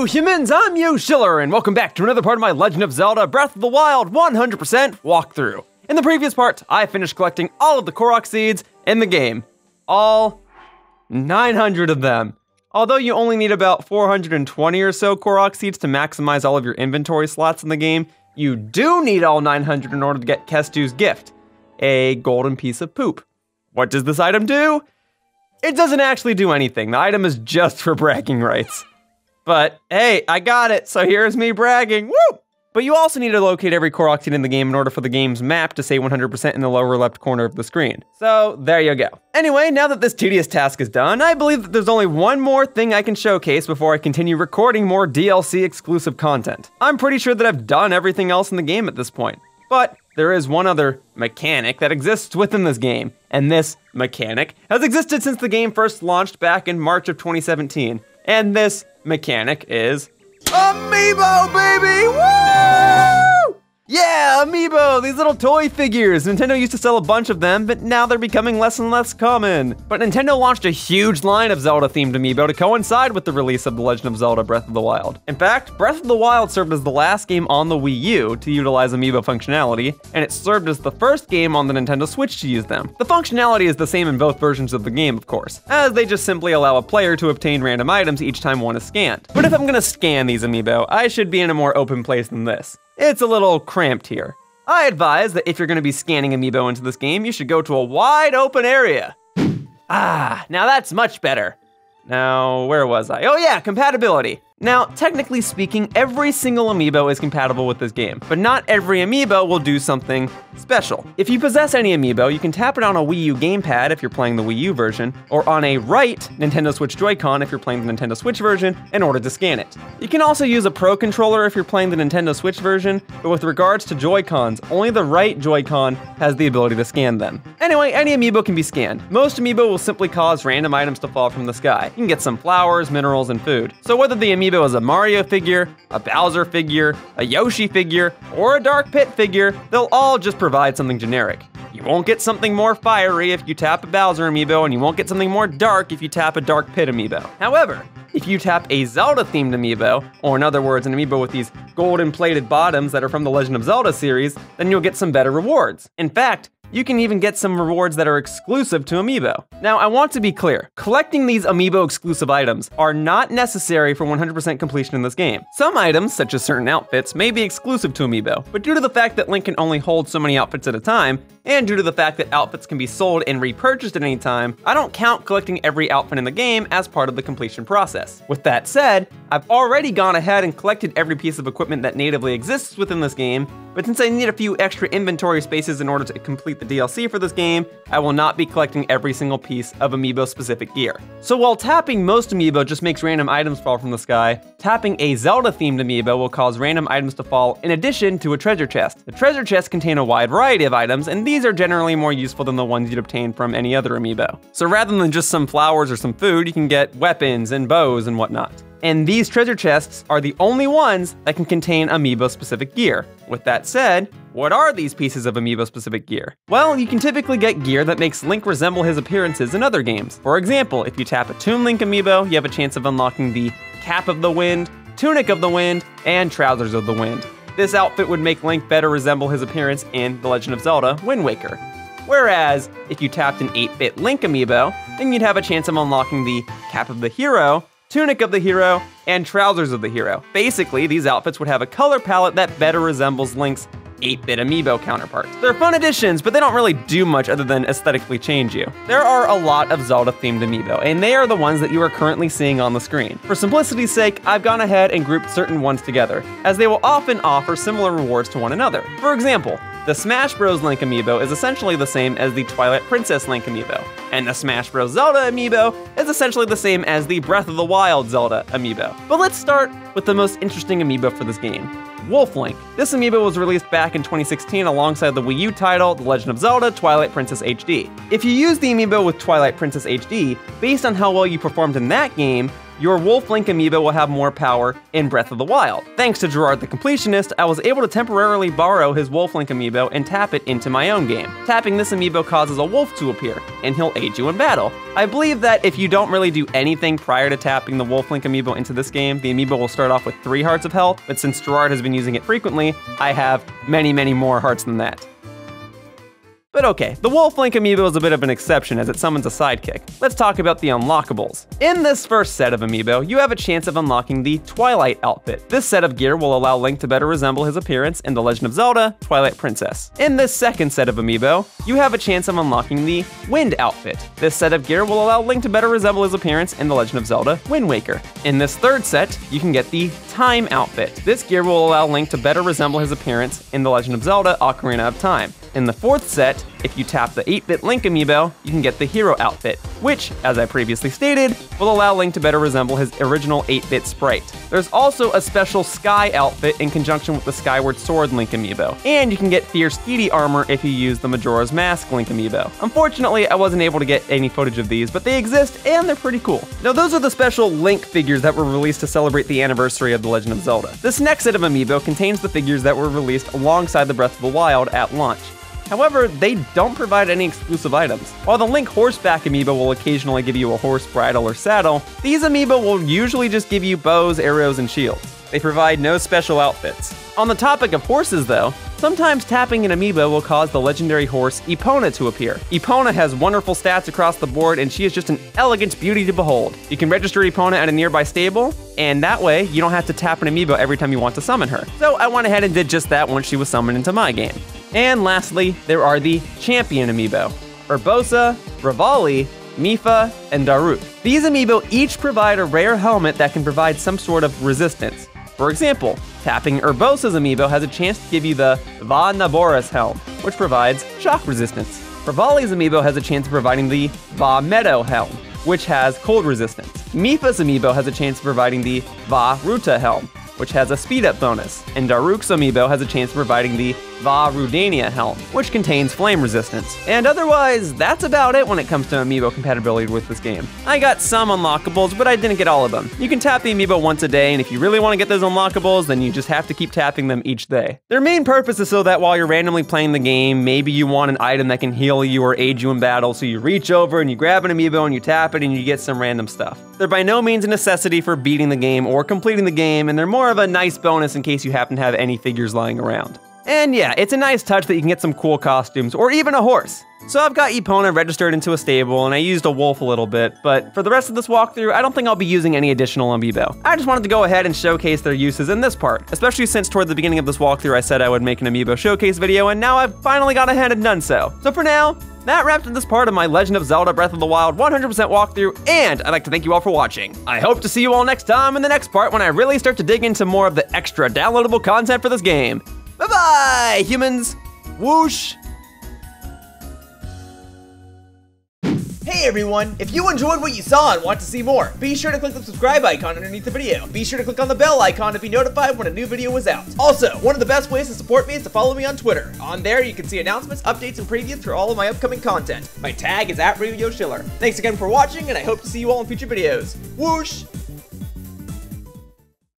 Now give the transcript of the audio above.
Hello humans, I'm Yoshiller, and welcome back to another part of my Legend of Zelda Breath of the Wild 100% walkthrough. In the previous part, I finished collecting all of the Korok seeds in the game. All 900 of them. Although you only need about 420 or so Korok seeds to maximize all of your inventory slots in the game, you do need all 900 in order to get Kestu's gift, a golden piece of poop. What does this item do? It doesn't actually do anything. The item is just for bragging rights. But, hey, I got it, so here's me bragging, woo! But you also need to locate every Korok seed in the game in order for the game's map to say 100% in the lower left corner of the screen. So, there you go. Anyway, now that this tedious task is done, I believe that there's only one more thing I can showcase before I continue recording more DLC exclusive content. I'm pretty sure that I've done everything else in the game at this point. But there is one other mechanic that exists within this game, and this mechanic has existed since the game first launched back in March of 2017. And this mechanic is Amiibo, baby! Woo! Yeah, Amiibo, these little toy figures. Nintendo used to sell a bunch of them, but now they're becoming less and less common. But Nintendo launched a huge line of Zelda-themed Amiibo to coincide with the release of The Legend of Zelda Breath of the Wild. In fact, Breath of the Wild served as the last game on the Wii U to utilize Amiibo functionality, and it served as the first game on the Nintendo Switch to use them. The functionality is the same in both versions of the game, of course, as they just simply allow a player to obtain random items each time one is scanned. But if I'm gonna scan these Amiibo, I should be in a more open place than this. It's a little cramped here. I advise that if you're going to be scanning Amiibo into this game, you should go to a wide open area. Ah, now that's much better. Now, where was I? Oh yeah, compatibility. Now, technically speaking, every single Amiibo is compatible with this game, but not every Amiibo will do something special. If you possess any Amiibo, you can tap it on a Wii U gamepad if you're playing the Wii U version, or on a right Nintendo Switch Joy-Con if you're playing the Nintendo Switch version in order to scan it. You can also use a Pro Controller if you're playing the Nintendo Switch version, but with regards to Joy-Cons, only the right Joy-Con has the ability to scan them. Anyway, any Amiibo can be scanned. Most Amiibo will simply cause random items to fall from the sky. You can get some flowers, minerals, and food. So whether the Amiibo is a Mario figure, a Bowser figure, a Yoshi figure, or a Dark Pit figure, they'll all just provide something generic. You won't get something more fiery if you tap a Bowser Amiibo, and you won't get something more dark if you tap a Dark Pit Amiibo. However, if you tap a Zelda-themed Amiibo, or in other words, an Amiibo with these golden-plated bottoms that are from the Legend of Zelda series, then you'll get some better rewards. In fact, you can even get some rewards that are exclusive to Amiibo. Now, I want to be clear. Collecting these Amiibo exclusive items are not necessary for 100% completion in this game. Some items, such as certain outfits, may be exclusive to Amiibo, but due to the fact that Link can only hold so many outfits at a time, and due to the fact that outfits can be sold and repurchased at any time, I don't count collecting every outfit in the game as part of the completion process. With that said, I've already gone ahead and collected every piece of equipment that natively exists within this game, but since I need a few extra inventory spaces in order to complete the DLC for this game, I will not be collecting every single piece of Amiibo-specific gear. So while tapping most Amiibo just makes random items fall from the sky, tapping a Zelda-themed Amiibo will cause random items to fall in addition to a treasure chest. The treasure chests contain a wide variety of items, and these are generally more useful than the ones you'd obtain from any other Amiibo. So rather than just some flowers or some food, you can get weapons and bows and whatnot. And these treasure chests are the only ones that can contain Amiibo-specific gear. With that said, what are these pieces of Amiibo-specific gear? Well, you can typically get gear that makes Link resemble his appearances in other games. For example, if you tap a Toon Link Amiibo, you have a chance of unlocking the Cap of the Wind, Tunic of the Wind, and Trousers of the Wind. This outfit would make Link better resemble his appearance in The Legend of Zelda: Wind Waker. Whereas, if you tapped an 8-bit Link Amiibo, then you'd have a chance of unlocking the Cap of the Hero, Tunic of the Hero, and Trousers of the Hero. Basically, these outfits would have a color palette that better resembles Link's 8-bit Amiibo counterpart. They're fun additions, but they don't really do much other than aesthetically change you. There are a lot of Zelda-themed Amiibo, and they are the ones that you are currently seeing on the screen. For simplicity's sake, I've gone ahead and grouped certain ones together, as they will often offer similar rewards to one another. For example, the Smash Bros. Link Amiibo is essentially the same as the Twilight Princess Link Amiibo, and the Smash Bros. Zelda Amiibo is essentially the same as the Breath of the Wild Zelda Amiibo. But let's start with the most interesting Amiibo for this game, Wolf Link. This Amiibo was released back in 2016 alongside the Wii U title, The Legend of Zelda Twilight Princess HD. If you use the Amiibo with Twilight Princess HD, based on how well you performed in that game, Your Wolf Link amiibo will have more power in Breath of the Wild. Thanks to Gerard the Completionist, I was able to temporarily borrow his Wolf Link amiibo and tap it into my own game. Tapping this amiibo causes a wolf to appear, and he'll aid you in battle. I believe that if you don't really do anything prior to tapping the Wolf Link amiibo into this game, the amiibo will start off with 3 hearts of health, but since Gerard has been using it frequently, I have many, many more hearts than that. But okay, the Wolf Link amiibo is a bit of an exception as it summons a sidekick. Let's talk about the unlockables. In this first set of amiibo, you have a chance of unlocking the Twilight outfit. This set of gear will allow Link to better resemble his appearance in The Legend of Zelda: Twilight Princess. In this second set of amiibo, you have a chance of unlocking the Wind outfit. This set of gear will allow Link to better resemble his appearance in The Legend of Zelda: Wind Waker. In this third set, you can get the Time outfit. This gear will allow Link to better resemble his appearance in The Legend of Zelda: Ocarina of Time. In the fourth set, if you tap the 8-bit Link amiibo, you can get the Hero outfit, which, as I previously stated, will allow Link to better resemble his original 8-bit sprite. There's also a special Sky outfit in conjunction with the Skyward Sword Link amiibo, and you can get Fierce Deity Armor if you use the Majora's Mask Link amiibo. Unfortunately, I wasn't able to get any footage of these, but they exist and they're pretty cool. Now, those are the special Link figures that were released to celebrate the anniversary of The Legend of Zelda. This next set of amiibo contains the figures that were released alongside the Breath of the Wild at launch. However, they don't provide any exclusive items. While the Link Horseback amiibo will occasionally give you a horse bridle or saddle, these amiibo will usually just give you bows, arrows, and shields. They provide no special outfits. On the topic of horses, though, sometimes tapping an amiibo will cause the legendary horse Epona to appear. Epona has wonderful stats across the board, and she is just an elegant beauty to behold. You can register Epona at a nearby stable, and that way, you don't have to tap an amiibo every time you want to summon her. So I went ahead and did just that once she was summoned into my game. And lastly, there are the Champion amiibo, Urbosa, Rivali, Mifa, and Daruk. These amiibo each provide a rare helmet that can provide some sort of resistance. For example, tapping Urbosa's amiibo has a chance to give you the Va Naboris helm, which provides shock resistance. Rivali's amiibo has a chance of providing the Va Meadow helm, which has cold resistance. Mifa's amiibo has a chance of providing the Va Ruta helm, which has a speed up bonus, and Daruk's amiibo has a chance of providing the Va Rudania helm, which contains flame resistance. And otherwise, that's about it when it comes to amiibo compatibility with this game. I got some unlockables, but I didn't get all of them. You can tap the amiibo once a day, and if you really want to get those unlockables, then you just have to keep tapping them each day. Their main purpose is so that while you're randomly playing the game, maybe you want an item that can heal you or aid you in battle, so you reach over and you grab an amiibo and you tap it and you get some random stuff. They're by no means a necessity for beating the game or completing the game, and they're more of a nice bonus in case you happen to have any figures lying around. And yeah, it's a nice touch that you can get some cool costumes, or even a horse. So I've got Epona registered into a stable, and I used a wolf a little bit, but for the rest of this walkthrough, I don't think I'll be using any additional amiibo. I just wanted to go ahead and showcase their uses in this part, especially since toward the beginning of this walkthrough I said I would make an amiibo showcase video, and now I've finally gone ahead and done so. So for now, that wraps up this part of my Legend of Zelda Breath of the Wild 100% walkthrough, and I'd like to thank you all for watching. I hope to see you all next time in the next part when I really start to dig into more of the extra downloadable content for this game. Bye-bye, humans! Whoosh! Hey everyone! If you enjoyed what you saw and want to see more, be sure to click the subscribe icon underneath the video. Be sure to click on the bell icon to be notified when a new video is out. Also, one of the best ways to support me is to follow me on Twitter. On there, you can see announcements, updates, and previews for all of my upcoming content. My tag is @Yoshiller. Thanks again for watching, and I hope to see you all in future videos. Whoosh!